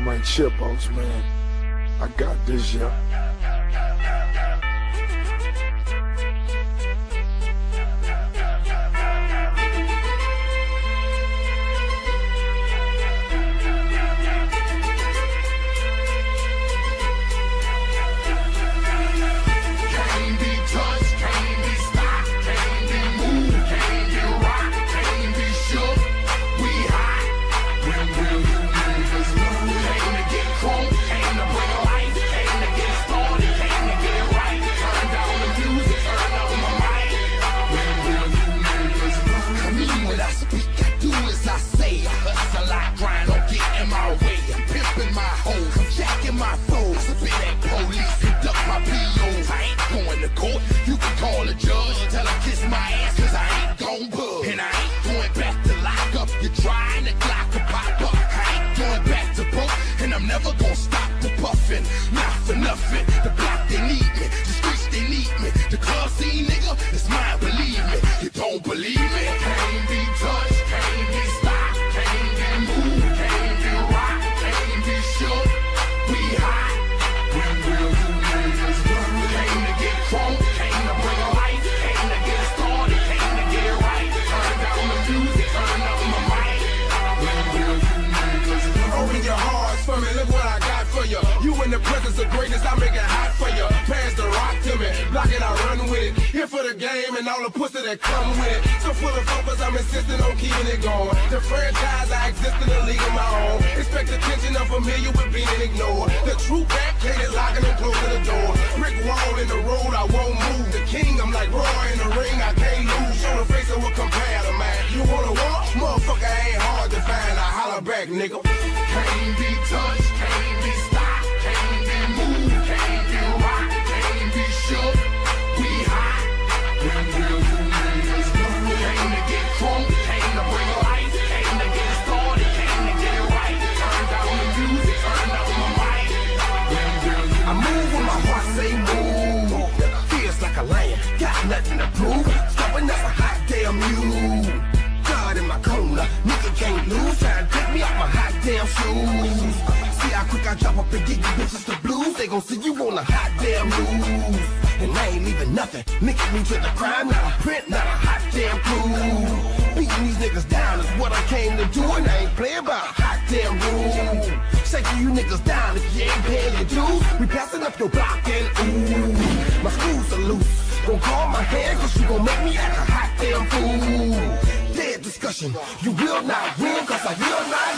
I'm like Chipos, man. I got this, yeah. You will not win, cause I will not.